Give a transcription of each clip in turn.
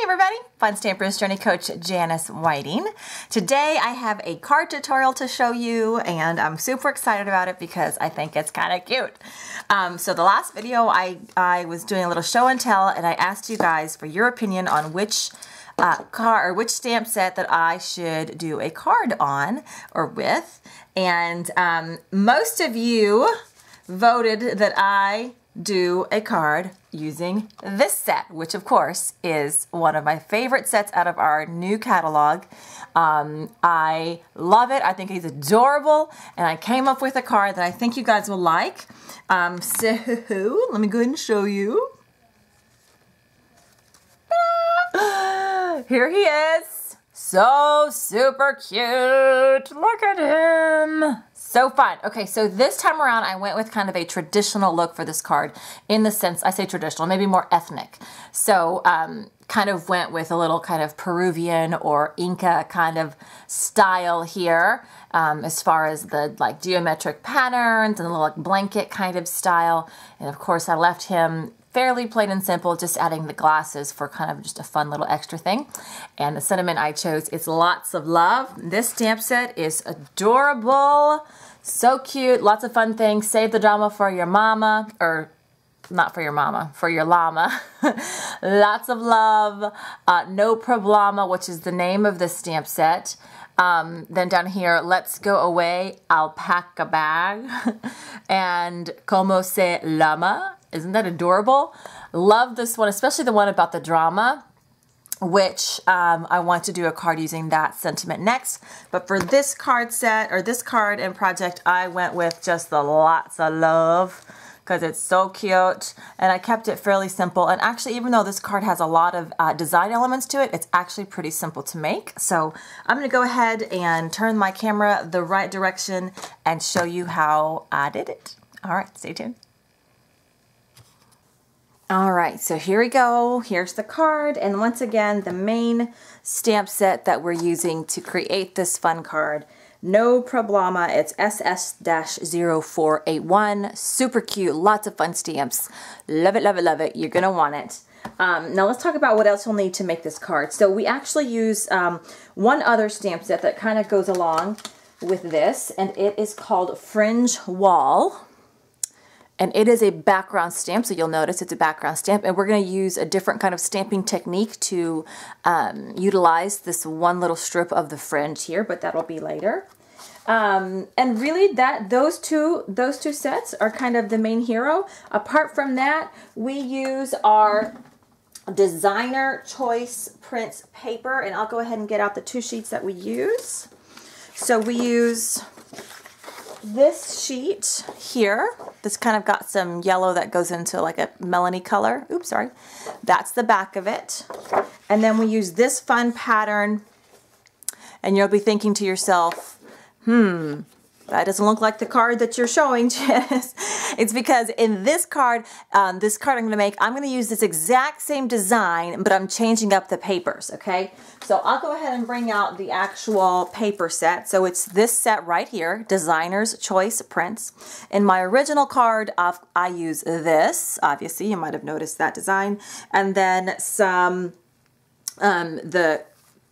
Hey everybody, Fun Stampers Journey Coach Janice Whiting. Today I have a card tutorial to show you and I'm super excited about it because I think it's kind of cute. So the last video I was doing a little show and tell and I asked you guys for your opinion on which which stamp set that I should do a card on or with, and most of you voted that I do a card using this set, which of course is one of my favorite sets out of our new catalog. I love it. I think it's adorable, and I came up with a card that I think you guys will like. So let me go ahead and show you. Here he is. So super cute. Look at him. So fun. Okay, so this time around I went with kind of a traditional look for this card, in the sense, I say traditional, maybe more ethnic. So kind of went with a little kind of Peruvian or Inca kind of style here, as far as the like geometric patterns and the little like blanket kind of style. And of course I left him fairly plain and simple, just adding the glasses for kind of just a fun little extra thing. And the sentiment I chose is lots of love. This stamp set is adorable, so cute, lots of fun things. Save the drama for your mama, or not for your mama, for your llama. Lots of love. No Prob-Llamo, which is the name of this stamp set. Then down here, let's go away, alpaca bag, and como se llama. Isn't that adorable? Love this one, especially the one about the drama, which I want to do a card using that sentiment next. But for this card set, or this card and project, I went with just the lots of love, because it's so cute, and I kept it fairly simple. And actually, even though this card has a lot of design elements to it, it's actually pretty simple to make. So I'm gonna go ahead and turn my camera the right direction and show you how I did it. All right, stay tuned. All right, so here we go. Here's the card, and once again, the main stamp set that we're using to create this fun card, No Prob-Llamo. It's SS-0481. Super cute, lots of fun stamps. Love it, love it, love it. You're gonna want it. Now let's talk about what else you'll need to make this card. So we actually use one other stamp set that kind of goes along with this, and it is called Fringe Wall. And it is a background stamp, so you'll notice it's a background stamp, and we're gonna use a different kind of stamping technique to utilize this one little strip of the fringe here, but that'll be later. And really, those two sets are kind of the main hero. Apart from that, we use our Designer Choice Prints paper, and I'll go ahead and get out the two sheets that we use. So we use this sheet here. This kind of got some yellow that goes into like a melony color. Oops, sorry. That's the back of it. And then we use this fun pattern, and you'll be thinking to yourself, that doesn't look like the card that you're showing, Janice. It's because in this card I'm gonna make, I'm gonna use this exact same design, but I'm changing up the papers, okay? So I'll go ahead and bring out the actual paper set. So it's this set right here, Designer's Choice Prints. In my original card, I use this, obviously, you might've noticed that design. And then some, the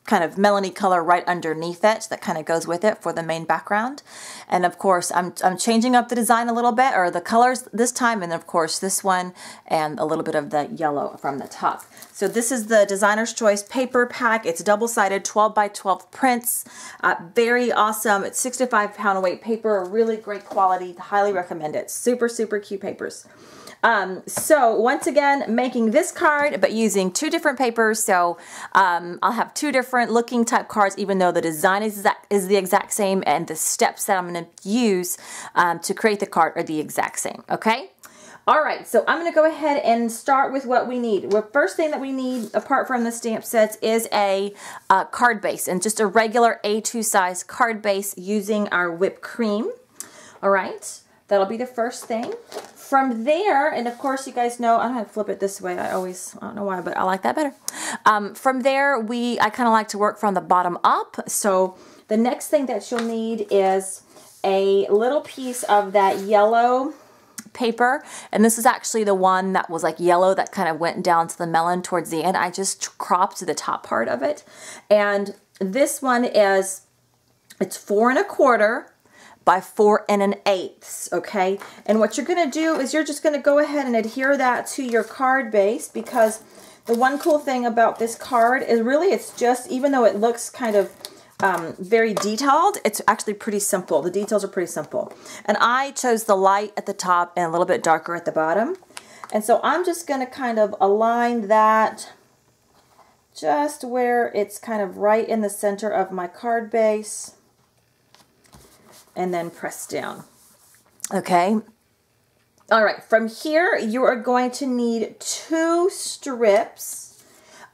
kind of melony color right underneath it that kind of goes with it for the main background. And of course, I'm changing up the design a little bit, or the colors this time, and of course this one, and a little bit of the yellow from the top. So this is the Designer's Choice paper pack. It's double-sided 12x12 prints. Very awesome. It's 65-pound weight paper, really great quality. Highly recommend it. Super, super cute papers. So once again, making this card, but using two different papers. So I'll have two different looking type cards, even though the design is the exact same, and the steps that I'm going to use to create the card are the exact same. Okay. All right. So I'm going to go ahead and start with what we need. The first thing that we need, apart from the stamp sets, is a card base, and just a regular A2 size card base using our whipped cream. All right. That'll be the first thing. From there, and of course you guys know, I'm gonna flip it this way, I don't know why, but I like that better. From there, I kind of like to work from the bottom up. So the next thing that you'll need is a little piece of that yellow paper, and this is actually the one that was like yellow that kind of went down to the melon towards the end. I just cropped the top part of it, and this one is, it's 4 1/4 by 4 1/8, okay? And what you're gonna do is you're just gonna go ahead and adhere that to your card base, because the one cool thing about this card is really it's just, even though it looks kind of very detailed, it's actually pretty simple. The details are pretty simple. And I chose the light at the top and a little bit darker at the bottom. And so I'm just gonna kind of align that just where it's kind of right in the center of my card base, and then press down, okay? All right, from here, you are going to need 2 strips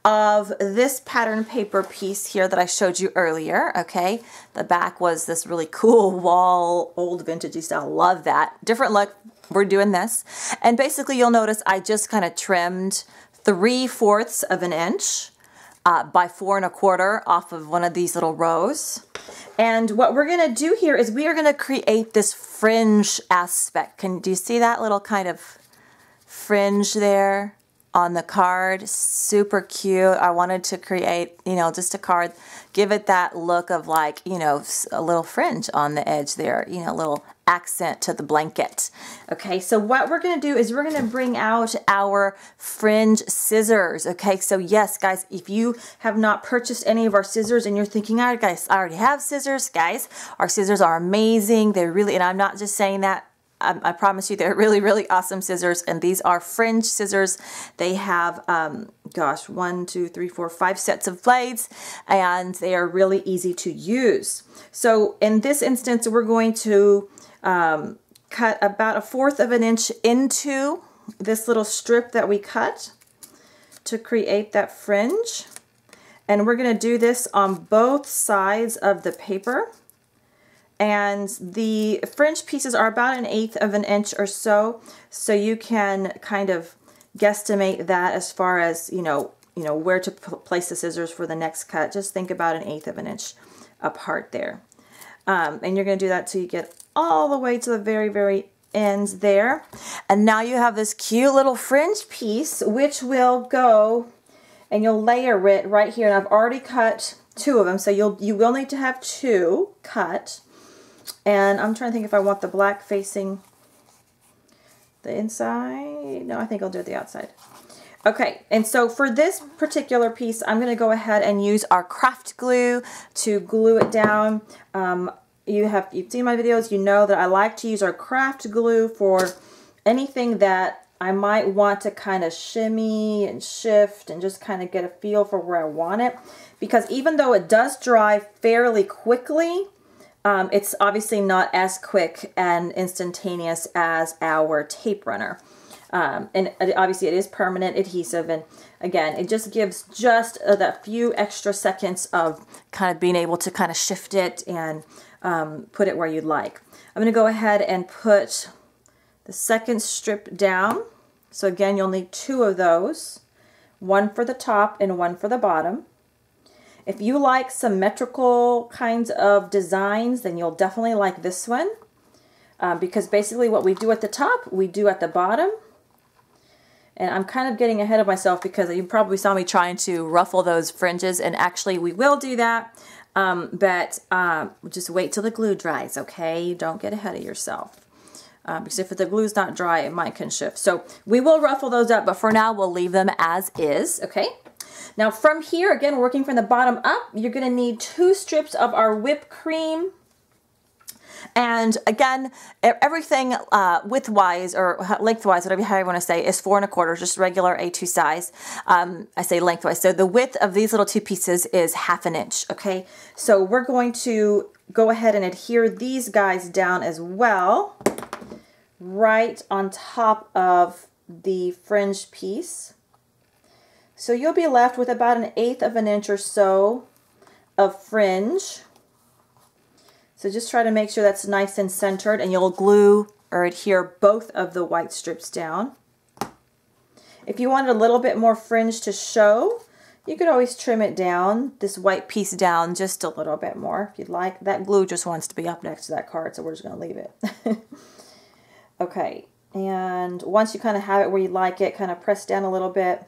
of this pattern paper piece here that I showed you earlier, okay? The back was this really cool wall, old vintagey style, love that. Different look, we're doing this. And basically you'll notice I just kind of trimmed 3/4 of an inch by 4 1/4 off of one of these little rows. And what we're gonna do here is we are gonna create this fringe aspect. Do you see that little kind of fringe there on the card? Super cute. I wanted to create, you know, just a card, give it that look of like, you know, a little fringe on the edge there, you know, a little accent to the blanket. Okay, so what we're gonna do is we're gonna bring out our fringe scissors. Okay, so yes, guys, if you have not purchased any of our scissors and you're thinking, all right, guys, I already have scissors, guys, our scissors are amazing. They're really, and I'm not just saying that, I promise you, they're really, really awesome scissors, and these are fringe scissors. They have, gosh, 1, 2, 3, 4, 5 sets of blades, and they are really easy to use. So in this instance, we're going to cut about 1/4 of an inch into this little strip that we cut to create that fringe. And we're gonna do this on both sides of the paper. And the fringe pieces are about 1/8 of an inch or so, so you can kind of guesstimate that as far as, you know where to place the scissors for the next cut. Just think about 1/8 of an inch apart there. And you're gonna do that till you get all the way to the very, very end there. And now you have this cute little fringe piece, which will go, and you'll layer it right here. And I've already cut 2 of them, so you will need to have 2 cut. And I'm trying to think if I want the black facing the inside. No, I think I'll do it the outside. Okay, and so for this particular piece, I'm gonna go ahead and use our craft glue to glue it down. You've seen my videos, you know that I like to use our craft glue for anything that I might want to kind of shimmy and shift and just kind of get a feel for where I want it. Because even though it does dry fairly quickly, it's obviously not as quick and instantaneous as our tape runner. And obviously it is permanent adhesive, and again, it just gives just that few extra seconds of kind of being able to kind of shift it and put it where you'd like. I'm gonna go ahead and put the second strip down. So again, you'll need 2 of those, 1 for the top and 1 for the bottom. If you like symmetrical kinds of designs, then you'll definitely like this one, because basically what we do at the top, we do at the bottom. And I'm kind of getting ahead of myself because you probably saw me trying to ruffle those fringes, and actually we will do that, but just wait till the glue dries, okay? Don't get ahead of yourself. Because if the glue's not dry, it might can shift. So we will ruffle those up, but for now we'll leave them as is, okay? Now from here, again, working from the bottom up, you're gonna need 2 strips of our whipped cream. And again, everything widthwise or lengthwise, whatever you want to say, is 4 1/4, just regular A2 size. I say lengthwise. So the width of these little 2 pieces is 1/2 an inch, okay? So we're going to go ahead and adhere these guys down as well, right on top of the fringe piece. So you'll be left with about 1/8 of an inch or so of fringe. So just try to make sure that's nice and centered, and you'll glue or adhere both of the white strips down. If you wanted a little bit more fringe to show, you could always trim it down, this white piece down just a little bit more if you'd like. That glue just wants to be up next to that card, so we're just gonna leave it. Okay, And once you kind of have it where you like it, kind of press down a little bit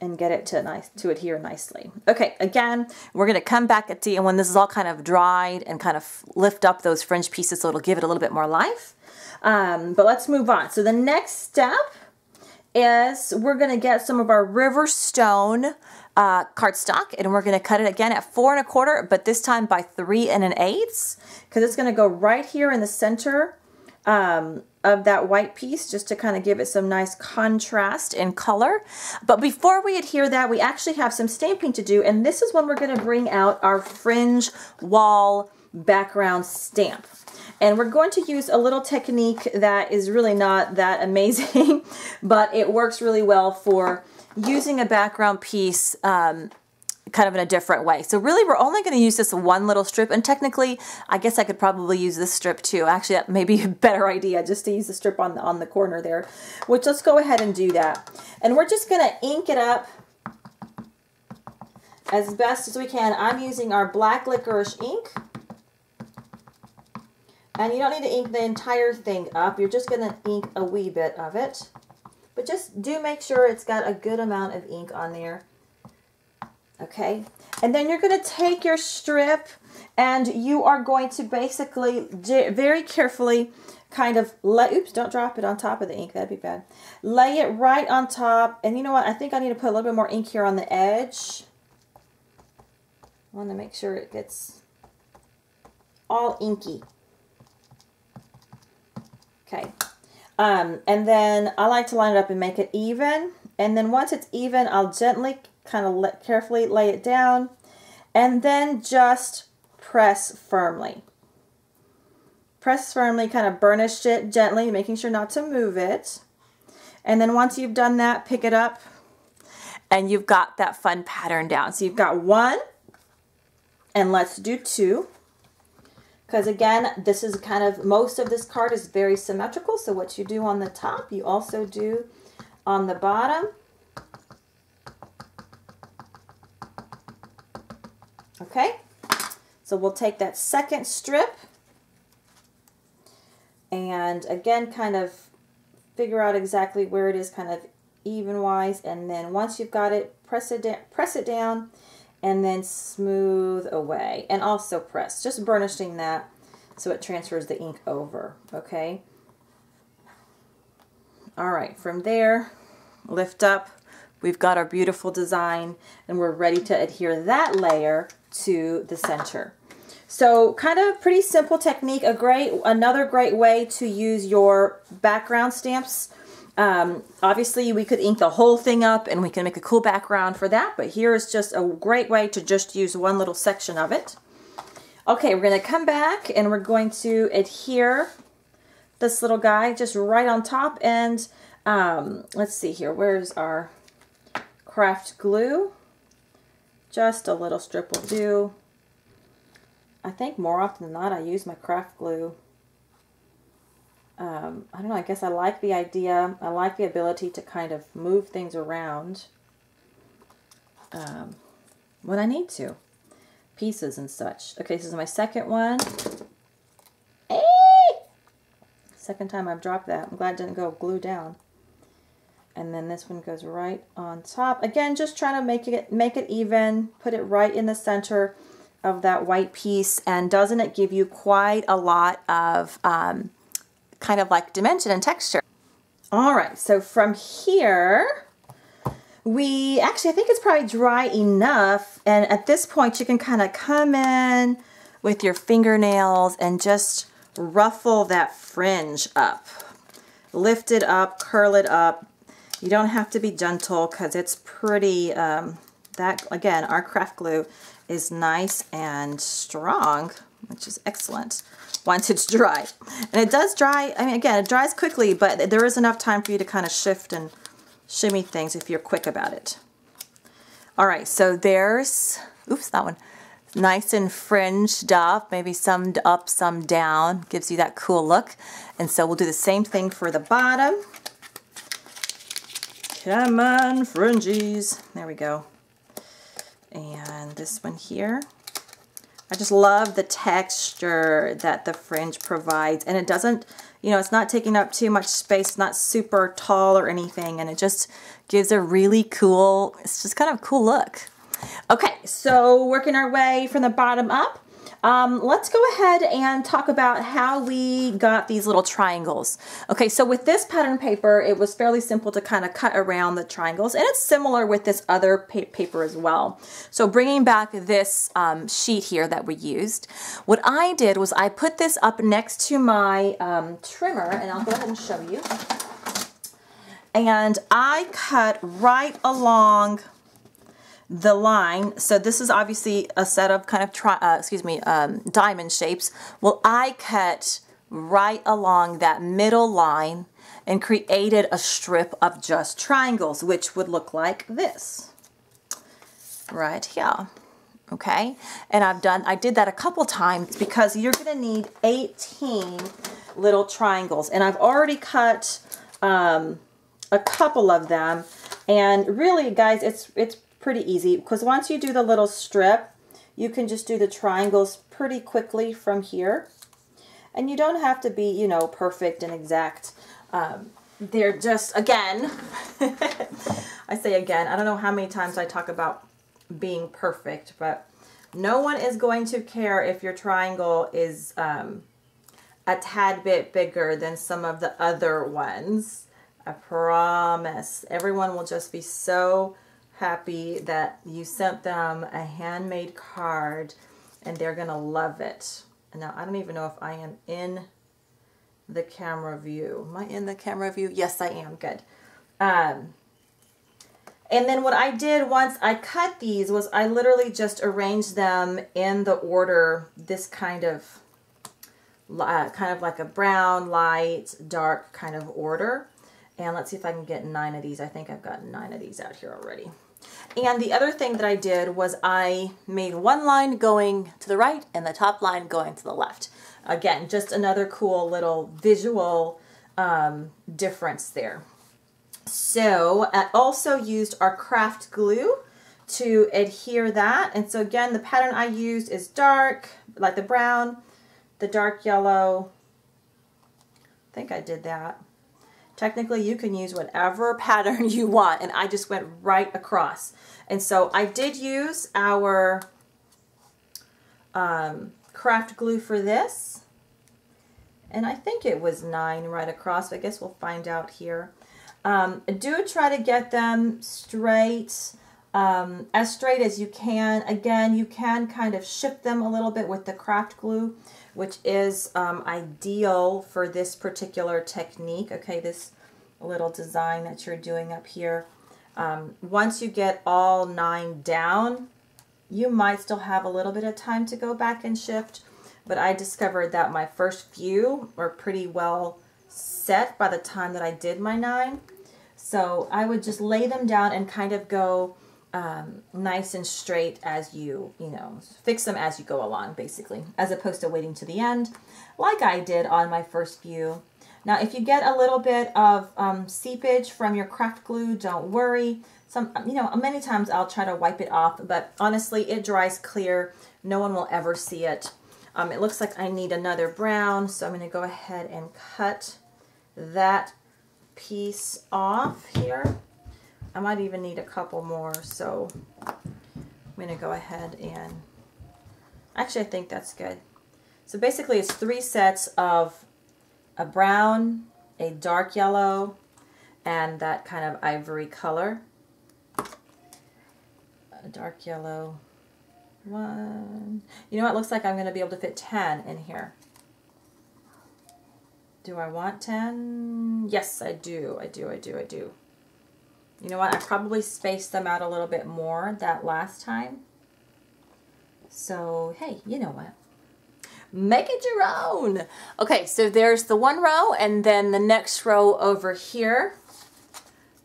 and get it to adhere nicely. Okay, again, we're gonna come back at the end when this is all kind of dried and kind of lift up those fringe pieces so it'll give it a little bit more life. But let's move on. So the next step is we're gonna get some of our Riverstone cardstock, and we're gonna cut it again at 4 1/4, but this time by 3 1/8, because it's gonna go right here in the center of that white piece, just to kind of give it some nice contrast in color. But before we adhere that, we actually have some stamping to do, and this is when we're going to bring out our Fringe Wall background stamp. And we're going to use a little technique that is really not that amazing, but it works really well for using a background piece kind of in a different way. So really we're only going to use this one little strip, and technically I guess I could probably use this strip too. Actually, that may be a better idea, just to use the strip on the corner there, which let's go ahead and do that. And we're just going to ink it up as best as we can. I'm using our black licorice ink, and you don't need to ink the entire thing up. You're just going to ink a wee bit of it, but just do make sure it's got a good amount of ink on there. Okay, and then you're going to take your strip and you are going to basically very carefully kind of lay, oops, don't drop it on top of the ink, that'd be bad. Lay it right on top, and you know what, I think I need to put a little bit more ink here on the edge. I want to make sure it gets all inky. Okay, and then I like to line it up and make it even, and then once it's even, I'll gently kind of carefully lay it down and then just press firmly. Press firmly, kind of burnish it gently, making sure not to move it. And then once you've done that, pick it up and you've got that fun pattern down. So you've got one, and let's do two, because again, this is kind of, most of this card is very symmetrical. So what you do on the top, you also do on the bottom. Okay, so we'll take that second strip and again kind of figure out exactly where it is, kind of even wise, and then once you've got it, press it down and then smooth away, and also press, just burnishing that so it transfers the ink over. Okay, all right, from there lift up, we've got our beautiful design, and we're ready to adhere that layer to the center. So kind of pretty simple technique, another great way to use your background stamps. Obviously we could ink the whole thing up and we can make a cool background for that, but here is just a great way to just use one little section of it. Okay, we're gonna come back and we're going to adhere this little guy just right on top, and let's see here, where's our craft glue? Just a little strip will do. I think more often than not I use my craft glue. I don't know, I guess I like the idea. I like the ability to kind of move things around when I need to. Pieces and such. Okay, this is my second one. Hey! Second time I've dropped that. I'm glad it didn't go glue down. And then this one goes right on top. Again, just trying to make it even, put it right in the center of that white piece. And doesn't it give you quite a lot of kind of like dimension and texture? All right, so from here, we actually, I think it's probably dry enough. And at this point, you can kind of come in with your fingernails and just ruffle that fringe up. Lift it up, curl it up. You don't have to be gentle because it's pretty, that again, our craft glue is nice and strong, which is excellent once it's dry. And it does dry, I mean, again, it dries quickly, but there is enough time for you to kind of shift and shimmy things if you're quick about it. All right, so there's, oops, that one. Nice and fringed up, maybe some up, some down, gives you that cool look. And so we'll do the same thing for the bottom. Come on, fringes. There we go. And this one here. I just love the texture that the fringe provides, and it doesn't, you know, it's not taking up too much space, it's not super tall or anything, and it just gives a really cool, it's just kind of cool look. Okay, so working our way from the bottom up, let's go ahead and talk about how we got these little triangles. Okay, so with this pattern paper, it was fairly simple to kind of cut around the triangles, and it's similar with this other paper as well. So bringing back this sheet here that we used, what I did was I put this up next to my trimmer, and I'll go ahead and show you. And I cut right along the line. So this is obviously a set of kind of diamond shapes. Well, I cut right along that middle line and created a strip of just triangles, which would look like this right here. Okay, and I did that a couple times because you're going to need 18 little triangles, and I've already cut a couple of them. And really, guys, it's pretty easy, because once you do the little strip, you can just do the triangles pretty quickly from here, and you don't have to be, you know, perfect and exact. They're just, again, I say again, I don't know how many times I talk about being perfect, but no one is going to care if your triangle is a tad bit bigger than some of the other ones. I promise. Everyone will just be so happy that you sent them a handmade card, and they're gonna love it. Now, I don't even know if I am in the camera view. Am I in the camera view? Yes, I am. Good. And then what I did once I cut these was I literally just arranged them in the order, this kind of like a brown, light, dark kind of order. And let's see if I can get 9 of these. I think I've got 9 of these out here already. And the other thing that I did was I made one line going to the right and the top line going to the left. Again, just another cool little visual difference there. So I also used our craft glue to adhere that. And so again, the pattern I used is dark, like the brown, the dark yellow. I think I did that. Technically, you can use whatever pattern you want, and I just went right across. And so I did use our craft glue for this, and I think it was 9 right across, but I guess we'll find out here. Do try to get them straight, as straight as you can. Again, you can kind of shift them a little bit with the craft glue, which is ideal for this particular technique, okay, this little design that you're doing up here. Once you get all 9 down, you might still have a little bit of time to go back and shift, but I discovered that my first few were pretty well set by the time that I did my 9. So I would just lay them down and kind of go nice and straight as you know, fix them as you go along, basically, as opposed to waiting to the end like I did on my first few. Now, if you get a little bit of seepage from your craft glue, don't worry. You know, many times I'll try to wipe it off, but honestly, it dries clear. No one will ever see it. It looks like I need another brown, so I'm going to go ahead and cut that piece off here. I might even need a couple more, so I'm going to go ahead and, actually I think that's good. So basically it's 3 sets of a brown, a dark yellow, and that kind of ivory color. A dark yellow, 1. You know what, it looks like I'm going to be able to fit 10 in here. Do I want 10? Yes, I do, I do, I do, I do. You know what, I probably spaced them out a little bit more that last time. So, hey, you know what? Make it your own. Okay, so there's the one row, and then the next row over here.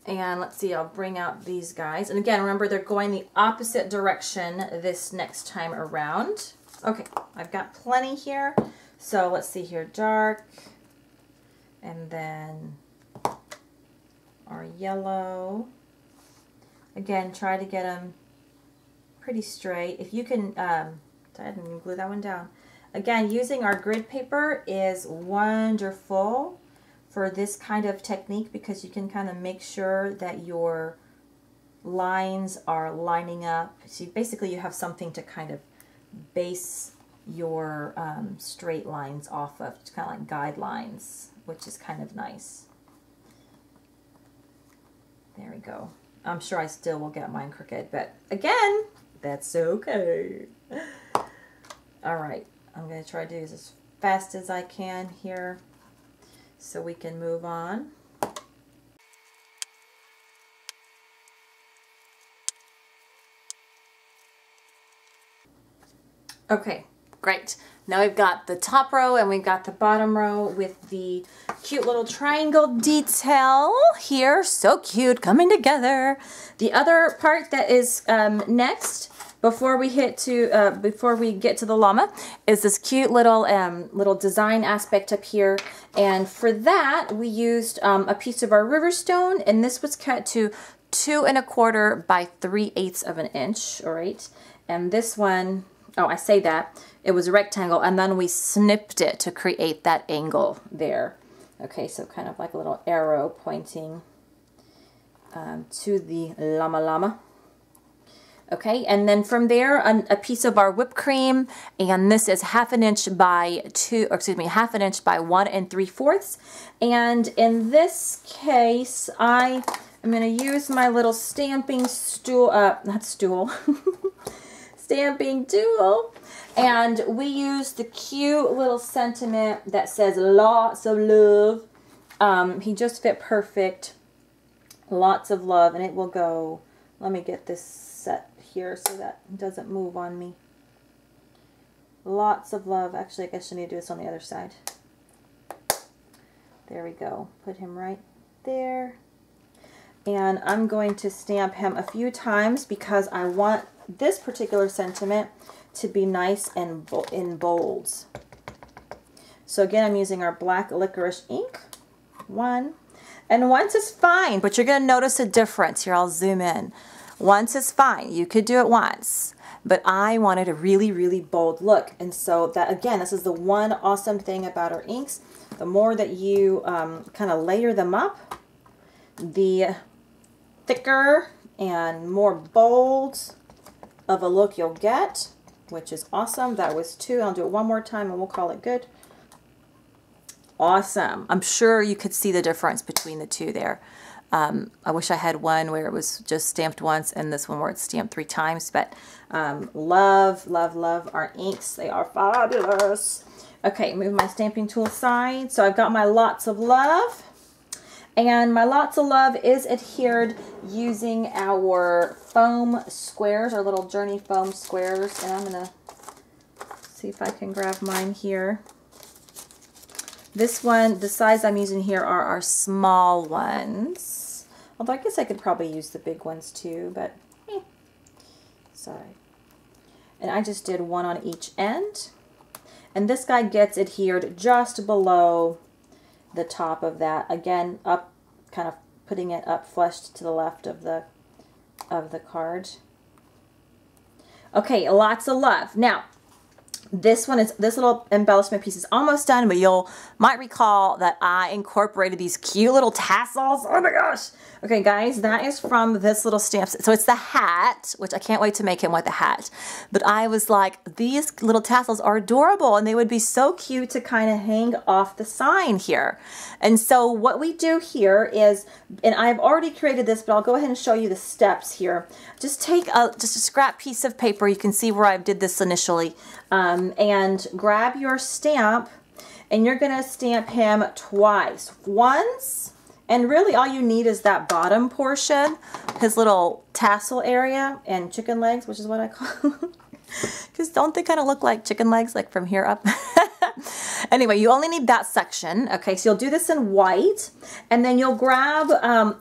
And let's see, I'll bring out these guys. And again, remember, they're going the opposite direction this next time around. Okay, I've got plenty here. So let's see here, dark, and then our yellow. Again, try to get them pretty straight. If you can, Go ahead and glue that one down. Again, using our grid paper is wonderful for this kind of technique because you can kind of make sure that your lines are lining up. So basically you have something to kind of base your straight lines off of. It's kind of like guidelines, which is kind of nice. There we go. I'm sure I still will get mine crooked, but again, that's okay. All right, I'm going to try to do this as fast as I can here so we can move on. Okay, great. Now we've got the top row and we've got the bottom row with the cute little triangle detail here. So cute, coming together. The other part that is next, before we get to the llama, is this cute little design aspect up here. And for that, we used a piece of our river stone, and this was cut to 2 1/4 by 3/8 of an inch. All right, and this one. Oh, I say that. It was a rectangle, and then we snipped it to create that angle there. Okay, so kind of like a little arrow pointing to the llama. Okay, and then from there, a piece of our whipped cream, and this is 1/2 inch by 1 3/4. And in this case, I am going to use my little stamping stool, stamping tool, and we use the cute little sentiment that says lots of love. He just fit perfect. Lots of love, and it will go. Let me get this set here so that it doesn't move on me. Lots of love. Actually, I guess I need to do this on the other side. There we go. Put him right there. And I'm going to stamp him a few times because I want this particular sentiment to be nice and in bold. So again, I'm using our black licorice ink. One. And once is fine, but you're going to notice a difference. Here, I'll zoom in. Once is fine. You could do it once. But I wanted a really, really bold look. And so that, again, this is the one awesome thing about our inks. The more that you kind of layer them up, the thicker and more bold of a look you'll get, which is awesome. That was 2. I'll do it one more time and we'll call it good. Awesome. I'm sure you could see the difference between the two there. I wish I had one where it was just stamped once and this one where it's stamped 3 times, but love, love, love our inks. They are fabulous. Okay, move my stamping tool aside. So I've got my lots of love, and my lots of love is adhered using our foam squares, our little Journey foam squares. And I'm gonna see if I can grab mine here. This one, the size I'm using here are our small ones. Although I guess I could probably use the big ones too, but sorry. And I just did one on each end. And this guy gets adhered just below the top of that, again up, kind of putting it up flushed to the left of the card. Okay, lots of love. Now this one is, this little embellishment piece is almost done, but you might recall that I incorporated these cute little tassels. Oh my gosh. Okay guys, that is from this little stamp. So it's the hat, which I can't wait to make him with a hat. But I was like, these little tassels are adorable and they would be so cute to kind of hang off the sign here. And so what we do here is, and I've already created this, but I'll go ahead and show you the steps here. Just take just a scrap piece of paper. You can see where I did this initially. And grab your stamp, and you're going to stamp him twice. Once, and really all you need is that bottom portion, his little tassel area, and chicken legs, which is what I call them. Because don't they kind of look like chicken legs, like from here up? Anyway, you only need that section. Okay, so you'll do this in white, and then you'll grab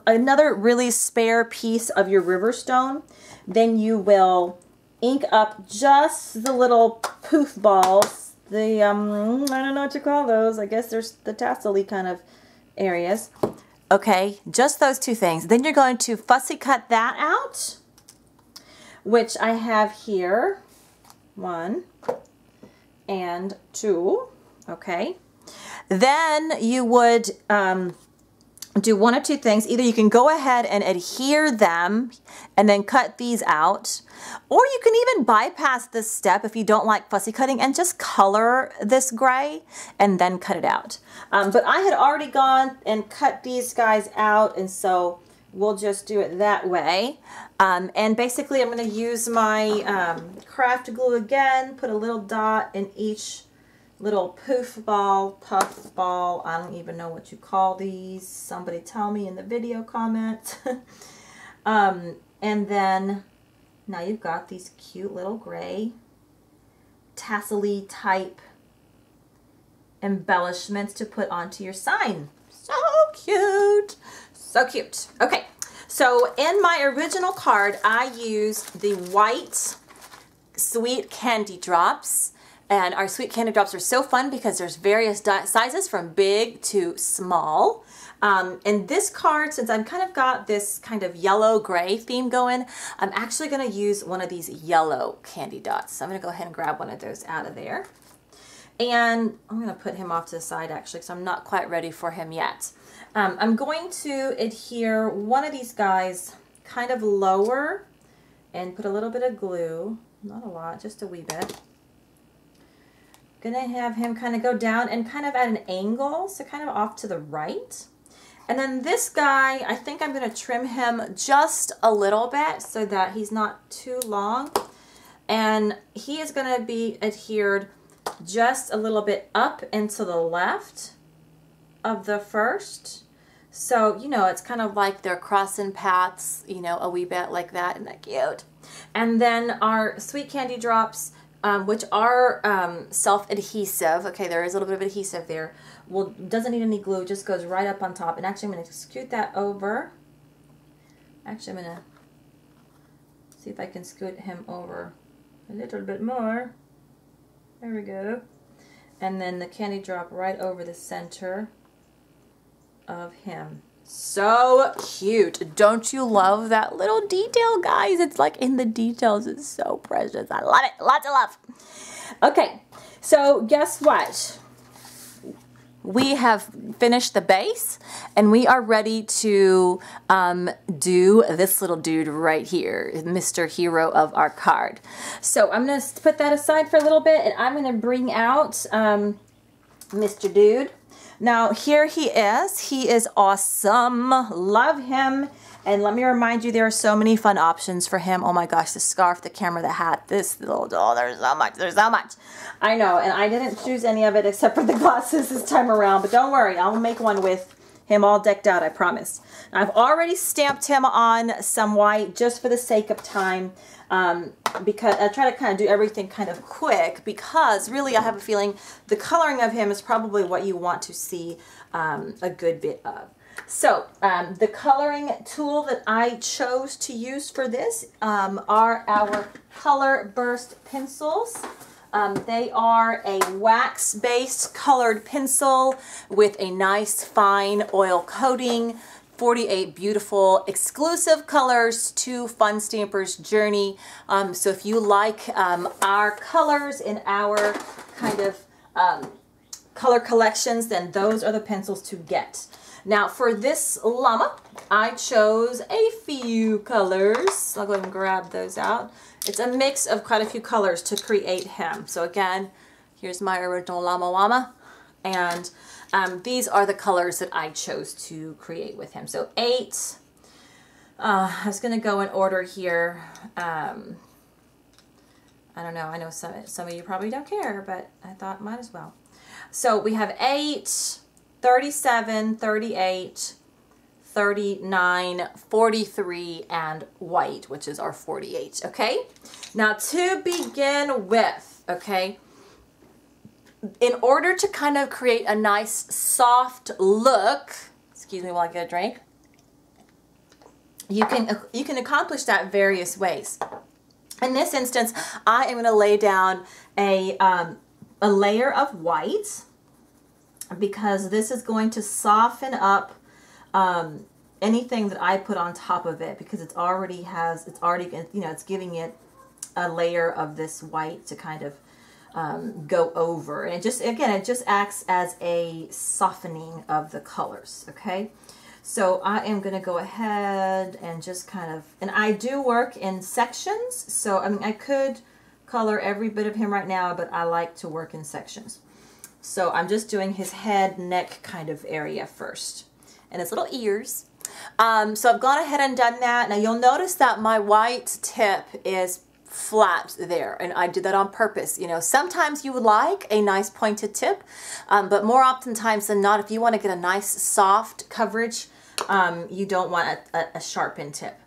another really spare piece of your river stone. Then you will ink up just the little poof balls, the, I don't know what to call those. I guess there's the tassel-y kind of areas. Okay, just those two things. Then you're going to fussy cut that out, which I have here. One and two, okay? Then you would do one of two things. Either you can go ahead and adhere them and then cut these out, or you can even bypass this step if you don't like fussy cutting and just color this gray and then cut it out. But I had already gone and cut these guys out, and so we'll just do it that way. And basically I'm going to use my craft glue again, put a little dot in each little poof ball, puff ball. I don't even know what you call these. Somebody tell me in the video comments. And then now you've got these cute little gray tassel-y type embellishments to put onto your sign. So cute. So cute. Okay. So in my original card, I used the white sweet candy drops. And our sweet candy drops are so fun because there's various sizes from big to small. And this card, since I've kind of got this kind of yellow-gray theme going, I'm actually going to use one of these yellow candy dots. So I'm going to go ahead and grab one of those out of there. And I'm going to put him off to the side, actually, because I'm not quite ready for him yet. I'm going to adhere one of these guys kind of lower and put a little bit of glue. Not a lot, just a wee bit. Gonna have him kind of go down and kind of at an angle, so kind of off to the right. And then this guy, I think I'm gonna trim him just a little bit so that he's not too long. And he is gonna be adhered just a little bit up and to the left of the first. So, you know, it's kind of like they're crossing paths, you know, a wee bit like that. Isn't that cute? And then our sweet candy drops, which are self-adhesive. Okay, there is a little bit of adhesive there. Well, doesn't need any glue, just goes right up on top. And actually, I'm going to scoot that over. Actually, I'm going to see if I can scoot him over a little bit more. There we go. And then the candy drop right over the center of him. So cute. Don't you love that little detail, guys? It's like in the details. It's so precious. I love it. Lots of love. Okay, so guess what? We have finished the base and we are ready to do this little dude right here, Mr. Hero of our card. So I'm going to put that aside for a little bit and I'm going to bring out Mr. Dude. Now here he is. He is awesome. Love him. And let me remind you, there are so many fun options for him. Oh my gosh, the scarf, the camera, the hat, this little, oh, there's so much, there's so much. I know, and I didn't choose any of it except for the glasses this time around, but don't worry, I'll make one with him all decked out, I promise. I've already stamped him on some white just for the sake of time, because I try to kind of do everything kind of quick, because really I have a feeling the coloring of him is probably what you want to see a good bit of. So the coloring tool that I chose to use for this are our Color Burst pencils. They are a wax-based colored pencil with a nice fine oil coating, 48 beautiful exclusive colors to Fun Stampers Journey. So if you like our colors in our kind of color collections, then those are the pencils to get. Now for this llama, I chose a few colors. I'll go ahead and grab those out. It's a mix of quite a few colors to create him. So again, here's my original llama, and these are the colors that I chose to create with him. So 8, I was gonna go in order here. I don't know, I know some of you probably don't care, but I thought might as well. So we have 8, 37, 38, 39, 43, and white, which is our 48, okay? Now to begin with, okay, in order to kind of create a nice soft look, excuse me while I get a drink, you can accomplish that various ways. In this instance, I am gonna lay down a layer of white because this is going to soften up anything that I put on top of it, because it's already, you know, it's giving it a layer of this white to kind of go over. And it just, again, it just acts as a softening of the colors, okay? So I am going to go ahead and just kind of, and I do work in sections. So, I mean, I could color every bit of him right now, but I like to work in sections. So I'm just doing his head, neck kind of area first, and his little ears. So I've gone ahead and done that. Now you'll notice that my white tip is flat there, and I did that on purpose. You know, sometimes you would like a nice pointed tip, but more oftentimes than not, if you want to get a nice soft coverage, you don't want a sharpened tip.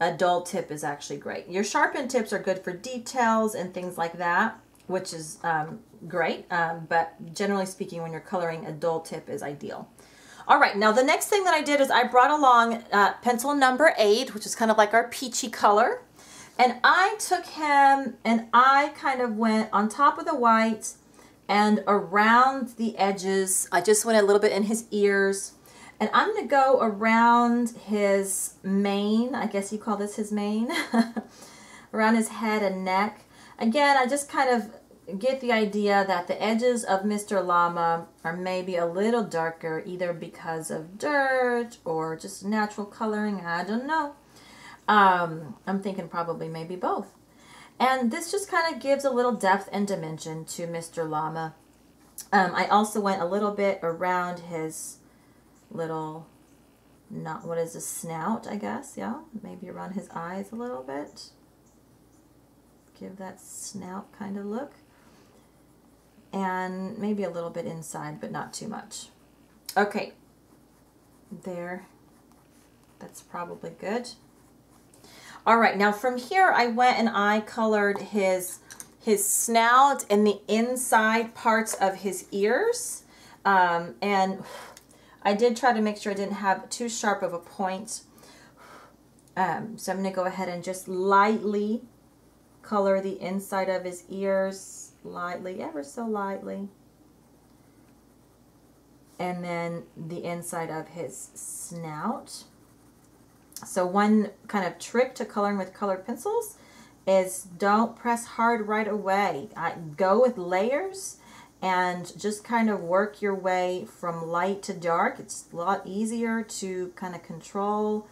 A dull tip is actually great. Your sharpened tips are good for details and things like that, which is great, but generally speaking, when you're coloring, a dull tip is ideal. All right, now the next thing that I did is I brought along pencil number 8, which is kind of like our peachy color, and I took him and I kind of went on top of the white and around the edges. I just went a little bit in his ears, and I'm going to go around his mane, I guess you call this his mane, around his head and neck. Again, I just kind of get the idea that the edges of Mr. Llama are maybe a little darker, either because of dirt or just natural coloring, I don't know. I'm thinking probably maybe both. And this just kind of gives a little depth and dimension to Mr. Llama. I also went a little bit around his little, not, what is this, snout, I guess, yeah, maybe around his eyes a little bit. Give that snout kind of look, and maybe a little bit inside, but not too much. Okay, there, that's probably good. All right, now from here I went and I colored his snout and the inside parts of his ears, and I did try to make sure I didn't have too sharp of a point, so I'm going to go ahead and just lightly color the inside of his ears, lightly, ever so lightly, and then the inside of his snout. So one kind of trick to coloring with colored pencils is don't press hard right away. Go with layers and just kind of work your way from light to dark. It's a lot easier to kind of control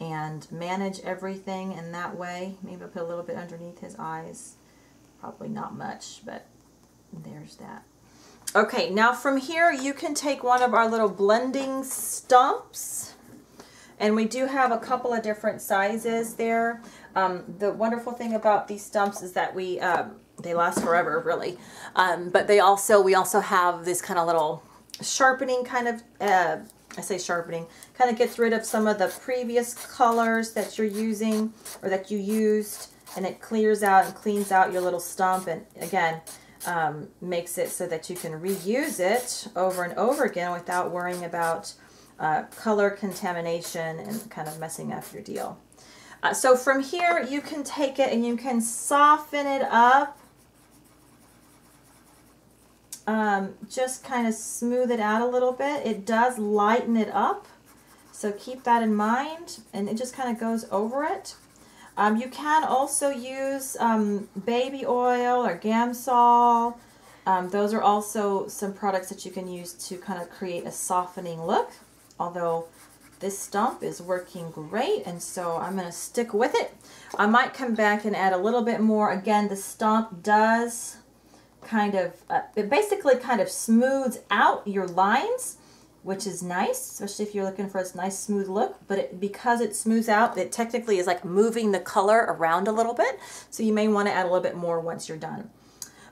and manage everything in that way. Maybe I'll put a little bit underneath his eyes. Probably not much, but there's that. Okay, now from here you can take one of our little blending stumps, and we do have a couple of different sizes there. The wonderful thing about these stumps is that we they last forever, really, but they also, we also have this kind of little sharpening kind of I say sharpening, kind of gets rid of some of the previous colors that you're using or that you used, and it clears out and cleans out your little stump, and again makes it so that you can reuse it over and over again without worrying about color contamination and kind of messing up your deal. So from here you can take it and you can soften it up, just kind of smooth it out a little bit. It does lighten it up, so keep that in mind, and it just kind of goes over it. You can also use baby oil or Gamsol. Those are also some products that you can use to kind of create a softening look, although this stump is working great, and so I'm going to stick with it. I might come back and add a little bit more. Again, the stump does kind of, it basically kind of smooths out your lines, which is nice, especially if you're looking for this nice smooth look, but it, because it smooths out, it technically is like moving the color around a little bit, so you may want to add a little bit more once you're done.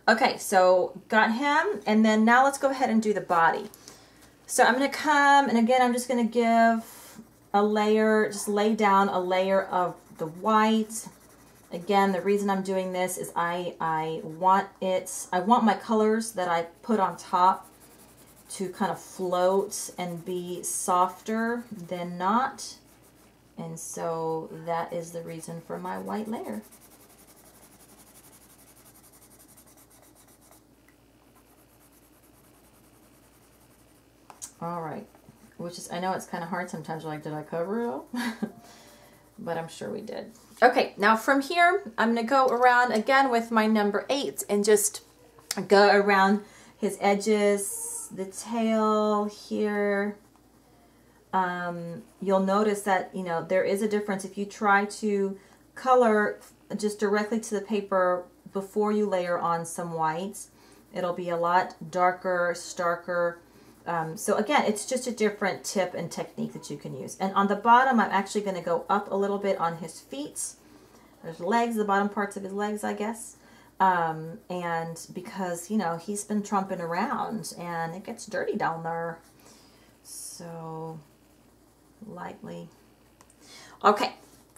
Okay, so got him, and then now let's go ahead and do the body. So I'm going to come, and again, I'm just going to give a layer, just lay down a layer of the white. Again, the reason I'm doing this is I want my colors that I put on top to kind of float and be softer than not. And so that is the reason for my white layer. All right, which is, I know it's kind of hard sometimes, like, did I cover it all? but I'm sure we did. Okay, now from here, I'm gonna go around again with my number 8 and just go around his edges, the tail here. You'll notice that, you know, there is a difference if you try to color just directly to the paper before you layer on some whites. It'll be a lot darker, starker. So again, it's just a different tip and technique that you can use. And on the bottom, I'm actually going to go up a little bit on his feet. There's legs, the bottom parts of his legs, I guess. And because, you know, he's been tromping around and it gets dirty down there. So lightly. Okay,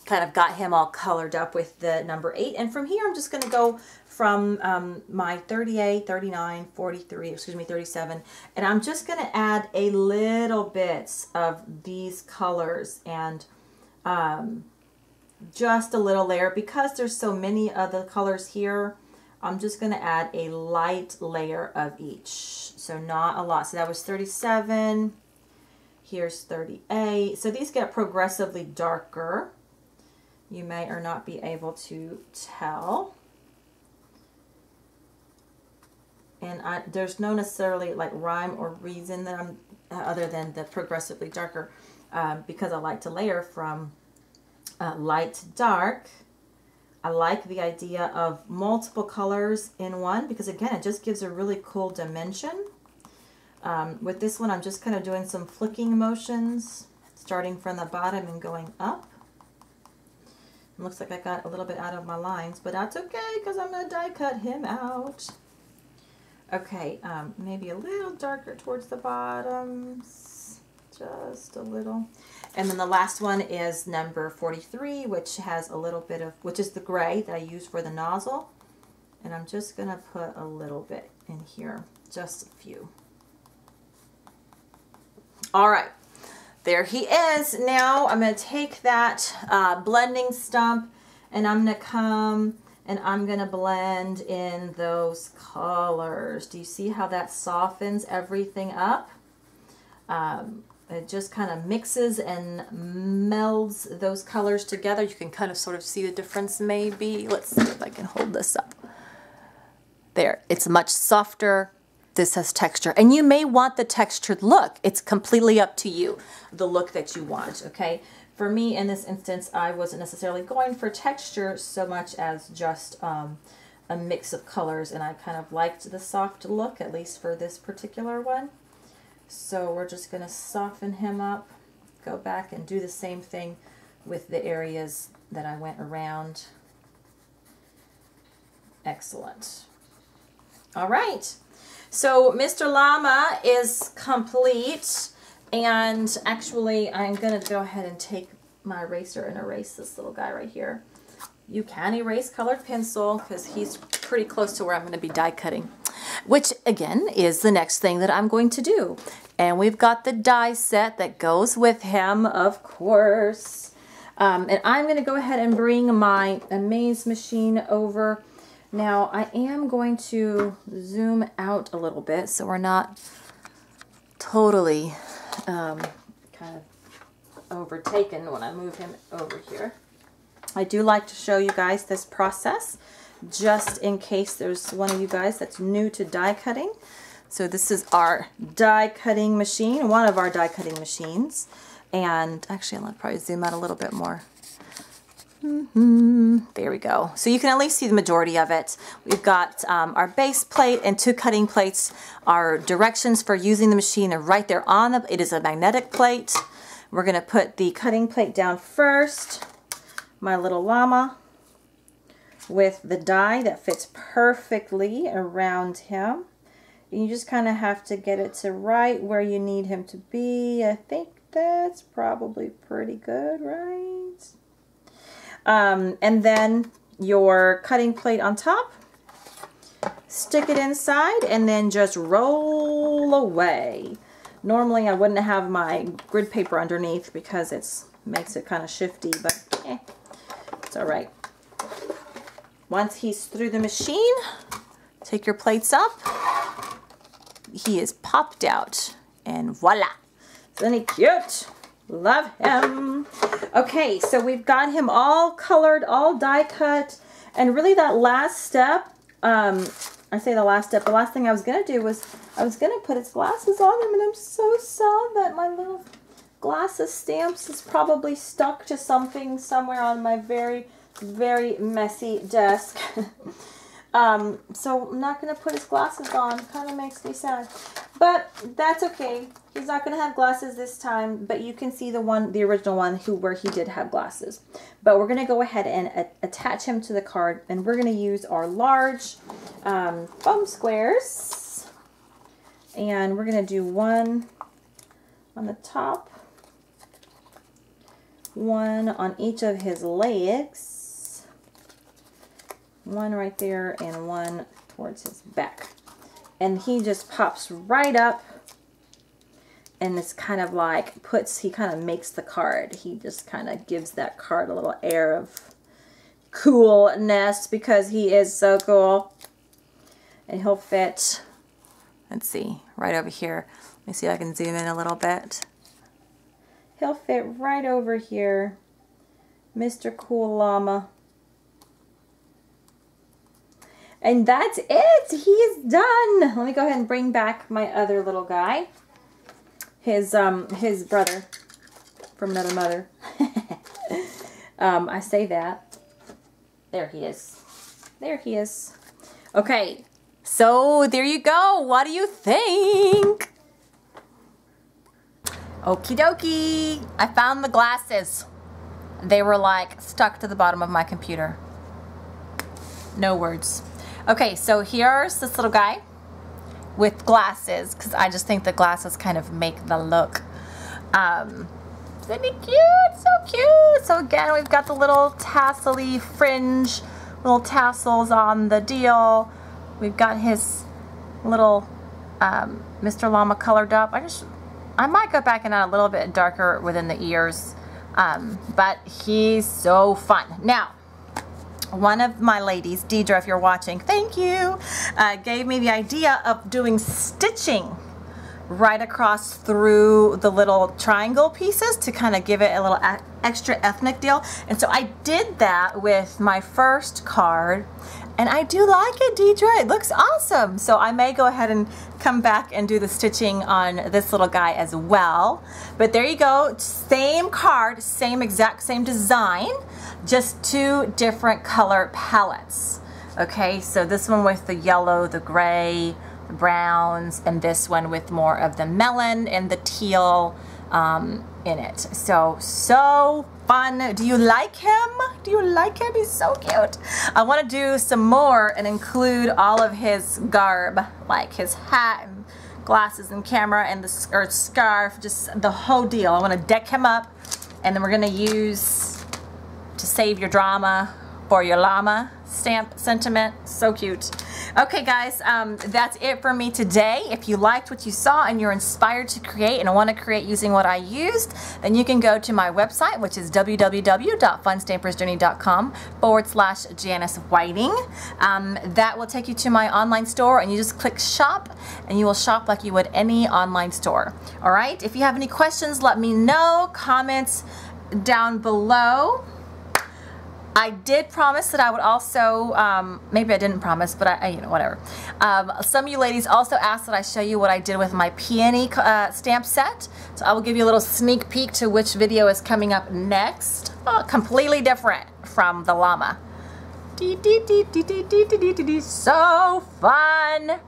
kind of got him all colored up with the number 8. And from here, I'm just going to go from my 38, 39, 43, excuse me, 37. And I'm just going to add a little bit of these colors and just a little layer. Because there's so many other colors here, I'm just going to add a light layer of each. So not a lot. So that was 37. Here's 38. So these get progressively darker. You may or not be able to tell. And there's no necessarily like rhyme or reason that I'm, other than the progressively darker, because I like to layer from light to dark. I like the idea of multiple colors in one because, again, it just gives a really cool dimension. With this one, I'm just kind of doing some flicking motions, starting from the bottom and going up. It looks like I got a little bit out of my lines, but that's okay because I'm going to die cut him out. Okay, maybe a little darker towards the bottoms, just a little. And then the last one is number 43, which has a little bit of, which is the gray that I use for the nozzle. And I'm just going to put a little bit in here, just a few. All right, there he is. Now I'm going to take that blending stump and I'm going to come and I'm going to blend in those colors. Do you see how that softens everything up? It just kind of mixes and melds those colors together. You can kind of sort of see the difference maybe. Let's see if I can hold this up. There, it's much softer. This has texture. And you may want the textured look. It's completely up to you, the look that you want, okay? For me, in this instance, I wasn't necessarily going for texture so much as just a mix of colors, and I kind of liked the soft look, at least for this particular one. So we're just going to soften him up, go back and do the same thing with the areas that I went around. Excellent. All right. So Mr. Llama is complete. And actually, I'm going to go ahead and take my eraser and erase this little guy right here. You can erase colored pencil because he's pretty close to where I'm going to be die cutting, which again is the next thing that I'm going to do. And we've got the die set that goes with him, of course. And I'm going to go ahead and bring my Amaze machine over. Now, I am going to zoom out a little bit so we're not totally kind of overtaken when I move him over here. I do like to show you guys this process just in case there's one of you guys that's new to die cutting. So this is our die cutting machine, one of our die cutting machines. And actually, I'll probably zoom out a little bit more. There we go. So you can at least see the majority of it. We've got our base plate and 2 cutting plates. Our directions for using the machine are right there on the, it is a magnetic plate. We're going to put the cutting plate down first. My little llama with the die that fits perfectly around him. And you just kind of have to get it to right where you need him to be. I think that's probably pretty good, right? And then your cutting plate on top, stick it inside, and then just roll away. Normally I wouldn't have my grid paper underneath because it makes it kind of shifty, but it's all right. Once he's through the machine, take your plates up. He is popped out, and voila. Isn't he cute? Love him. Okay, so we've got him all colored, all die cut, and really that last step, I say the last step, the last thing I was going to do was I was going to put his glasses on him, and I'm so sad that my little glasses stamps is probably stuck to something somewhere on my very, very messy desk. So I'm not going to put his glasses on. Kind of makes me sad. But that's okay. He's not going to have glasses this time, but you can see the one, the original one where he did have glasses. But we're going to go ahead and attach him to the card, and we're going to use our large foam squares. And we're going to do one on the top, one on each of his legs, one right there and one towards his back. And he just pops right up, and it's kind of like puts, he kind of makes the card. He just kind of gives that card a little air of coolness because he is so cool. And he'll fit, let's see, right over here. Let me see if I can zoom in a little bit. He'll fit right over here, Mr. Cool Llama. And that's it. He's done. Let me go ahead and bring back my other little guy. His brother from another mother. I say that. There he is. There he is. Okay. So there you go. What do you think? Okie dokie. I found the glasses. They were like stuck to the bottom of my computer. No words. Okay, so here's this little guy with glasses, because I just think the glasses kind of make the look. Isn't he cute? So cute! So again, we've got the little tassel-y fringe, little tassels on the deal. We've got his little Mr. Llama colored up. I might go back and add a little bit darker within the ears, but he's so fun. Now, one of my ladies, Deidre, if you're watching, thank you, gave me the idea of doing stitching right across through the little triangle pieces to kind of give it a little extra ethnic deal. And so I did that with my first card, and I do like it, Deidre. It looks awesome. So I may go ahead and come back and do the stitching on this little guy as well. But there you go, same card, same exact same design, just two different color palettes. Okay, so this one with the yellow, the gray, the browns, and this one with more of the melon and the teal in it. So fun. Do you like him? Do you like him? He's so cute. I want to do some more and include all of his garb, like his hat and glasses and camera and the scarf, just the whole deal. I want to deck him up, and then we're going to use to save your drama for your llama stamp sentiment. So cute. Okay guys, that's it for me today. If you liked what you saw and you're inspired to create and want to create using what I used, then you can go to my website, which is www.funstampersjourney.com/Janice Whiting. That will take you to my online store, and you just click shop, and you will shop like you would any online store. All right, if you have any questions, let me know. Comments down below. I did promise that I would also, maybe I didn't promise, but I you know, whatever. Some of you ladies also asked that I show you what I did with my peony stamp set. So I will give you a little sneak peek to which video is coming up next. Oh, completely different from the llama. So fun.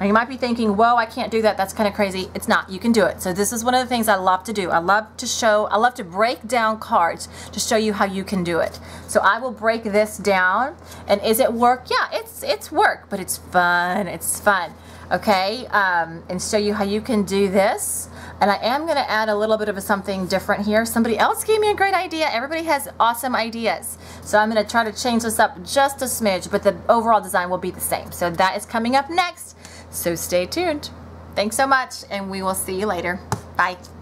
Now you might be thinking, whoa, I can't do that. That's kind of crazy. It's not. You can do it. So this is one of the things I love to do. I love to show, I love to break down cards to show you how you can do it. So I will break this down. And is it work? Yeah, it's work, but it's fun. It's fun. Okay, and show you how you can do this. And I am going to add a little bit of something different here. Somebody else gave me a great idea. Everybody has awesome ideas. So I'm going to try to change this up just a smidge, but the overall design will be the same. So that is coming up next. So stay tuned. Thanks so much, and we will see you later. Bye.